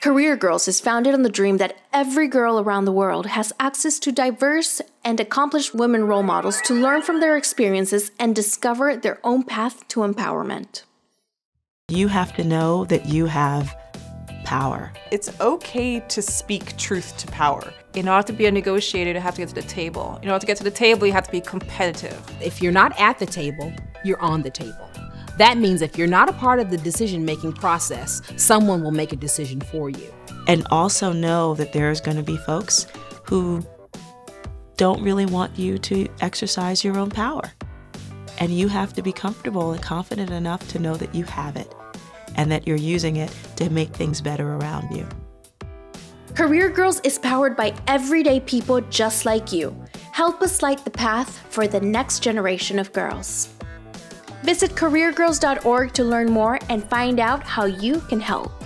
Career Girls is founded on the dream that every girl around the world has access to diverse and accomplished women role models to learn from their experiences and discover their own path to empowerment. You have to know that you have power. It's okay to speak truth to power. In order to be a negotiator, you have to get to the table. In order to get to the table, you have to be competitive. If you're not at the table, you're on the table. That means if you're not a part of the decision-making process, someone will make a decision for you. And also know that there's going to be folks who don't really want you to exercise your own power. And you have to be comfortable and confident enough to know that you have it and that you're using it to make things better around you. Career Girls is powered by everyday people just like you. Help us light the path for the next generation of girls. Visit CareerGirls.org to learn more and find out how you can help.